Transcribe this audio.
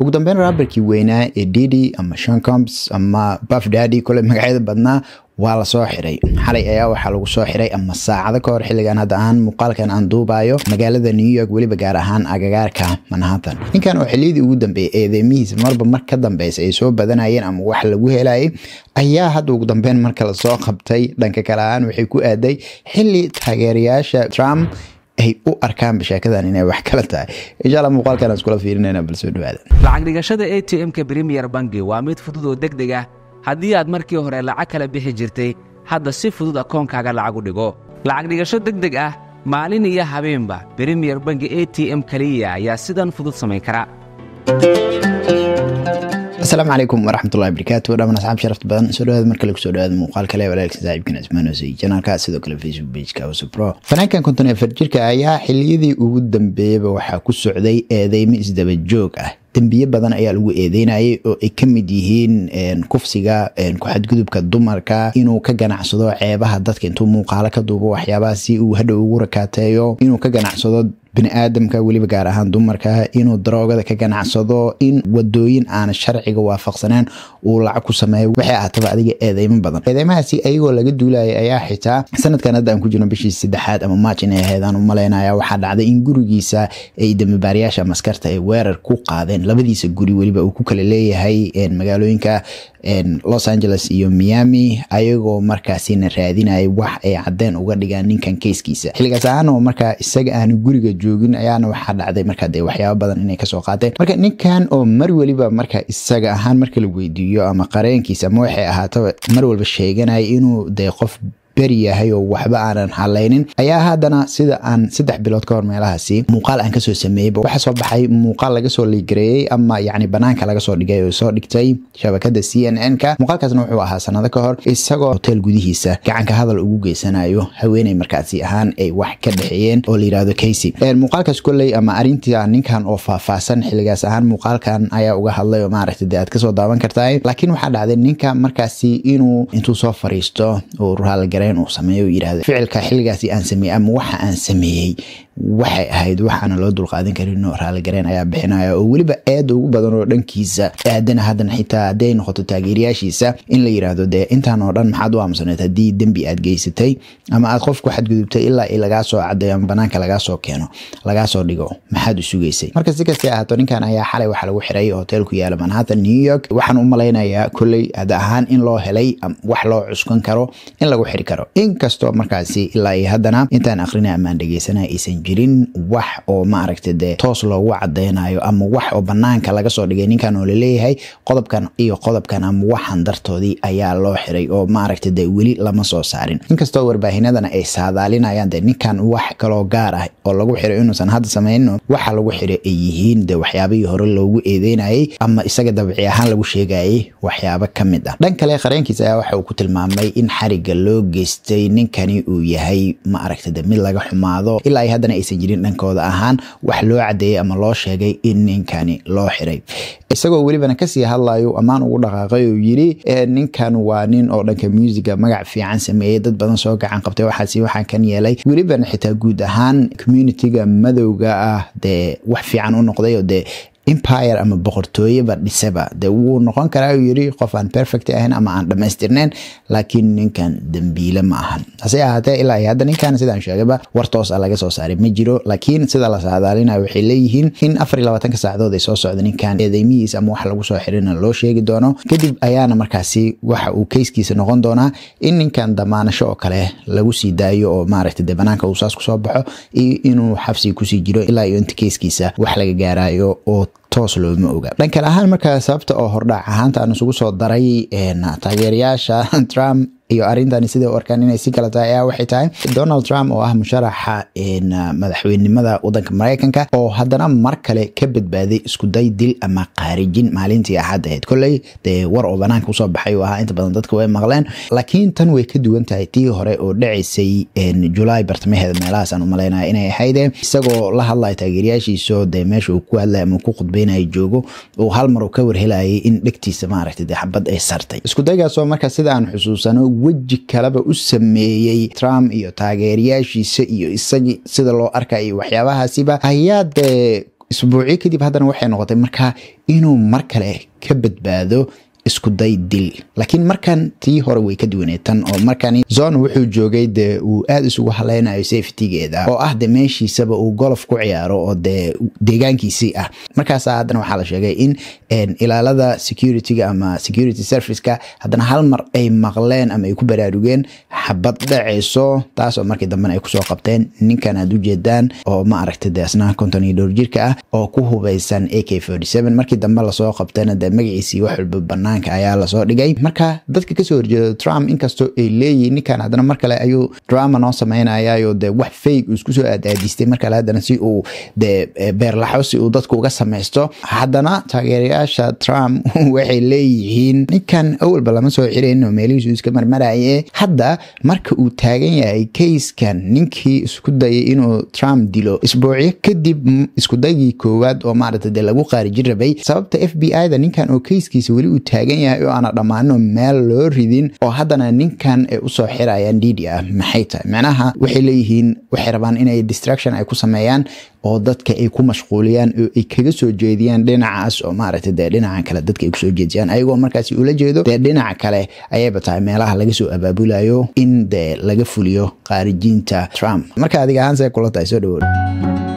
وقدام بين رابر كيوينا إديدي أما شان كامبس أما باف دادي كل مقعد بدنا ولا صاحري حلي أيوة حلو صاحري أما الساعة ذكر رحلة جانا دان مقال كان عن دبي مجال نيويورك ولي بجارهان أجارك منهاتن إن كانوا حليدي قدام بي إذا ميز مربى مركضم بس إيشو بدنا ين أم وحلا وهي لاي أيها هذا قدام بين مركز الساقب تي لأنك كلام وحكو أدي حلي تجارياش ترامب هي أركان بشكل أنني بحكلتها إن شاء الله مقال كان أسكولا فينا هنا بالسود بعد. لعند رجاشة ATM كبريمير بانجي واميت فضو دقدقة هدي عد مركي هراء لعكلا بحجرتي هذا الصف فضو دكون كعجل عقوديجو. لعند رجاشة دقدقة معلن إياه حبيبنا بريمير بانجي ATM كلية يا سيدان فضو سميكرا. السلام عليكم ورحمة الله وبركاته. أنا أصحاب شرفت بان سؤال مركز السؤال مقال كلام ولا الكتاب يمكن أزمانه زي جنال كاس ذوك الفيسبوك بيج كاوس برو. فأنا كنت أفكر كأيها حليذي وقدم بيبه وحكو السعودي ذي ميز دبجوكه. تنبيه بدن أيه لو إيدينا أيه كم ديهين كفسجا كحد جذب كدمركا إنه كجناح صداع عيبها ضد كنتم مقالة كدوب وحيابسي وهدو وركاتيو إنه كجناح صداع بني آدم كولي بجارهان دمركا إنه دراجة كجناح صداع إن ودوين عن الشرع جوافق سنان والعكو سماي وحياة طبعا دي إيدي من بدن إذا ما هسي أيه ولا جد ولا أيه حتى سنة كندا أمكجنا بيش السدحات أما ما كنا هذا وملاينا يا وحد عدا إن جورجيسا إيد مبارياش مسكرت وير كوقا ذن labadiisa guri waliba uu ku kala leeyahay magaalooyinka Los Angeles iyo Miami ayagoo markaasina raadinayay wax ay cadeen uga dhigaan ninkan case-kiisa xiligaas aanu markaa isaga aan guriga joogin ayaana waxa dhacday markaa day waxyaabo badan inay ka soo qaateen marka ninkan oo mar waliba markaa isaga ahaan marka la weydiiyo ama qareenkiisa ma waxay ahaato mar walba sheeganay inuu day qof beriya hayo waxba aanan halaynin ayaa haddana sida aan 3 bilood ka hor meelahaasi muuqaal aan ka soo sameeyay waxa soo baxay muuqaal laga soo liigrayay ama yacni banaanka laga soo dhigay oo soo dhigtay shabakada CNN ka muuqaalkaasna wuxuu ahaa sanado ka hor isagoo hotel gudihiisa gacanka hadal ugu geysanayo haweenay markaasi ahaan ay wax ka dhixiyeen oo liiraado Casey muuqaalkaas kulay ama arintii aan ninkan oo faahfaahsan xiligaas ahaan muuqaalkan ayaa uga hadlay oo maaragtay dad ka soo daawan kartaa laakiin waxa dhacday ninka markaasi inuu soo fariisto oo ruuhal إنه سميه ويرهذا فعل كحلقة أن سمي أم وح أن سميه waxay ahayd waxaan loo dul qaadan karin inuu raali gareen ayaa bixinaya oo waliba aad ugu badan oo dhankiisa aadana hadan xitaa aday noqoto taageerayaashiisa in la yiraahdo de intaan oo dhan maxaad u amsanayt hadii dambi aad geysatay ama aad qof ku xadgudubtay ilaa ay laga soo cadeeyo banaanka laga soo keeno laga soo dhigo maxaad u sugaysay marka si kasta ahaato ninkan ayaa xalay waxa lagu xiray hotel ku yaala Manhattan New York waxaan u malaynayaa kulay aad ahaan in loo helay wax loo cuskan karo in lagu xiri karo inkastoo markaasi ilaa ay hadana intaan akhrinaa ama dhageysanaa isan jirin wax oo ma aragtay de toos loogu cadeynayo ama wax oo banaanka laga soo dhigay ninkan oo leeyahay qodobkan iyo qodobkan ama waxan dartoodii ayaa loo xiray oo ma aragtay de wali lama soo saarin inkastoo warbaahinadana ay saadaalinayaan de ninkan wax kale gaar ah oo lagu xiray inuusan hadda sameeyno waxa lagu xiray ay yihiin de waxyaabihii hore loogu eedeynayay ama isaga dabci ahaan lagu sheegayay waxyaabo kamid ah dhan kale qareenkiisa ayaa waxa uu ku tilmaamay in xariga loo geystay ninkani uu yahay ma aragtay de mid laga xumaado ilaa hadda aysan jirin dhankooda ahaan wax loo cadeeyay ama loo sheegay in ninkani loo xiray isagoo waliba ka sii hadlayo amaan ugu dhaqaaqay oo yiri ninkan waa nin oo dhanka musica magac fiican sameeyay dad badan soo gacan qabtay waxaan kan yeelay waliba xitaa guud ahaan community-ga madowga ah de wax fiican u noqday oo de empire ama boqortooyo ba dhisaba de wuu noqon karaa yiri qof aan perfect ahayn ama aan dhameystirneen laakiin ninkan dambiile ma ahan asay ahate ilaa hadda ninkan sidaan sheegaba wartoos laga soo saaray ma jiro laakiin sida la saadaalina waxay leeyihiin in 24 ka saacadood ay soo socdeen ninkan eedeymiis ama wax lagu soo xirina loo sheegi doono kadib ayaana markaasi waxa uu case-kiisa noqon doonaa in ninkan damaanasho oo kale lagu sii daayo oo maaragtay de banaanka uu saas ku soo baxo inuu xabsi ku sii jiro ilaa iyo inta case-kiisa wax laga gaarayo oo toos loo ma oga dhanka ahaan marka sababta oo hordhac ahaanta aan isugu soo daray taageerayaasha Trump iyo arintan sidii warkan inay si kala tahay waxay tahay Donald Trump oo ah musharaxa madaxweynimada wadanka Mareykanka oo haddana mar kale ka badbaaday isku day dil ama qaarijin maalintii Axad ahayd kulay de war oo banaanka u soo baxay oo ah inta badan dadku way maqleen laakiin tan way ka duwan tahay tii hore oo dhacaysay July bartamaheeda meelahaas aan u maleynayo inay ahayd isagoo la hadlay taageerayaashiisa de meesha uu ku hadlay ama ku qudbeynay joogo oo hal mar uu ka war helayay in dhigtiisa ma aragtay xabad ay sartay isku daygaas oo marka sida aan xusuusano وجه كلابه أسميه ترامب إيو تاجر ياشي سئيو السجي سدلو أركاي وحياها سبا هيا اسبوعي كدب هذا وحي نغطي مركا إنو مركا له كبد باذو isku day dil laakiin markan tii hore way ka duwaneetan oo markani zone wuxuu joogay de uu aad isugu haleynaayo safety-geeda oo ah de meeshiisaba uu golf ku ciyaaro oo de deegaankiisii ah markaas haddana waxa la sheegay in ilaalada security-ga ama security service-ka haddana hal mar ay maqleen ama ay ku baraarugeen xabad dhacayso taas oo markii dambe ay ku soo qabteen ninkan aad u jeedaan oo ma aragtay deesna konton dhowr jirka ah oo ku hubeysan AK47 markii dambe la soo qabteen de magaciisii wax walba banaan ayaa la soo dhigay marka dadka ka soo horjeeda Trump inkastoo ay leeyihiin ninkan hadana marka la ayuu drama noo sameynaayo de wax fake isku soo aadaadistay marka la hadana si uu de beerlaxo si uu dadku uga sameeysto hadana taageerayaasha Trump waxay leeyihiin ninkan awal balama soo xireen inuu meelihiisu iska marmaraaye hadda marka uu taagan yahay case-kan ninkii isku dayay inuu Trump dilo isbuuciye kadib isku dayay koowaad oo maarata de lagu qaarij rabay sababta FBI-da ninkan oo case-kiisa wali uu يا أنا دمانو مالوردين أو هذا نين كان أوصى حرا ينديديا محيطة معناها وحليهن وحربان إن أي distraction أيكو سمايان أو ضدك أيكو مشغوليان إكلسو جديان دين عاس أو مارة تدين عن كلا ضدك إكلسو جديان أيوة مركز يقول جدو دين عن كلا أيه بتاع مالها لجسو أبابوليو إن ده لجفوليو قارجين تا ترامب مركز هذه عنزة كلها تيسدور